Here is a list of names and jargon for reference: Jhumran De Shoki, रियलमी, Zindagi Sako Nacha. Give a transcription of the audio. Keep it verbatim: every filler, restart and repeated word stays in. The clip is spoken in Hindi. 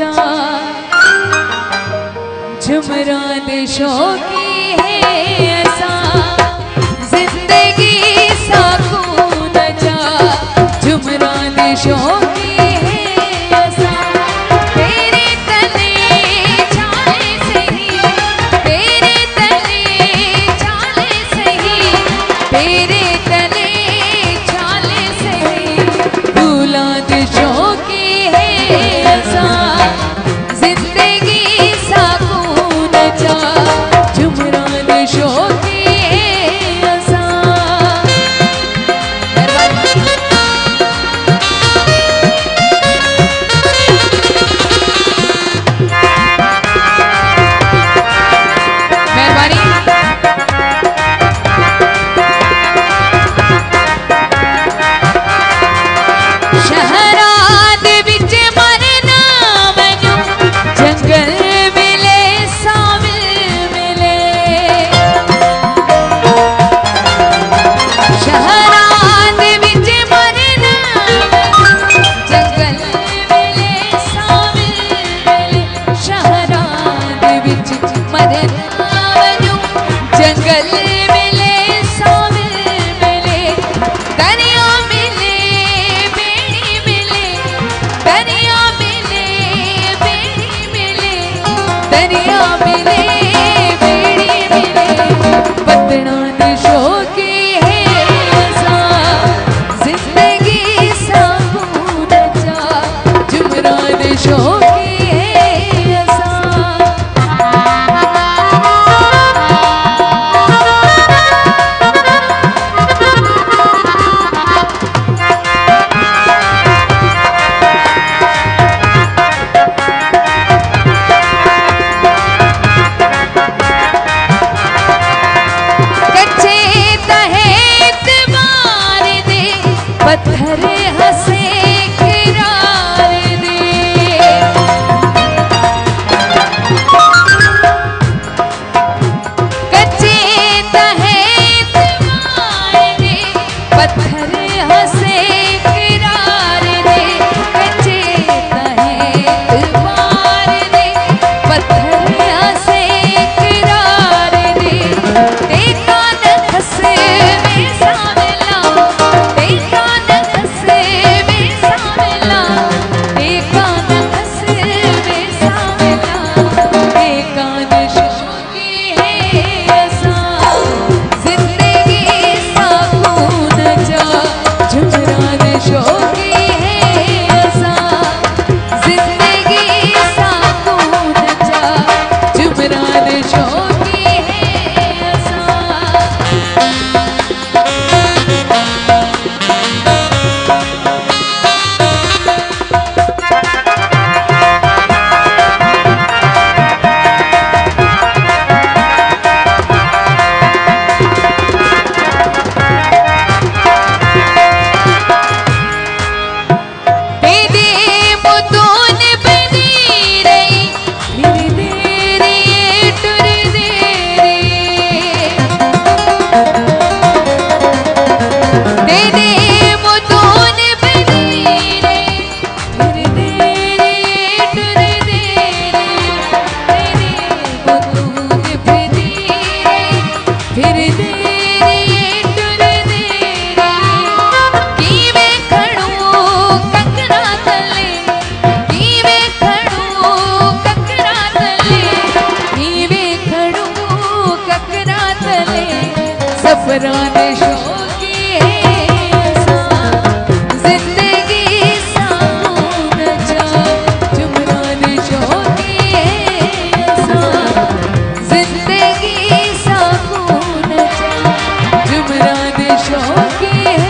नचा झुमरां दे शौकी है ऐसा जिंदगी साको नचा झुमरां दे शौकी। जिंदगी साको नचा झुमरां दे शौकी है।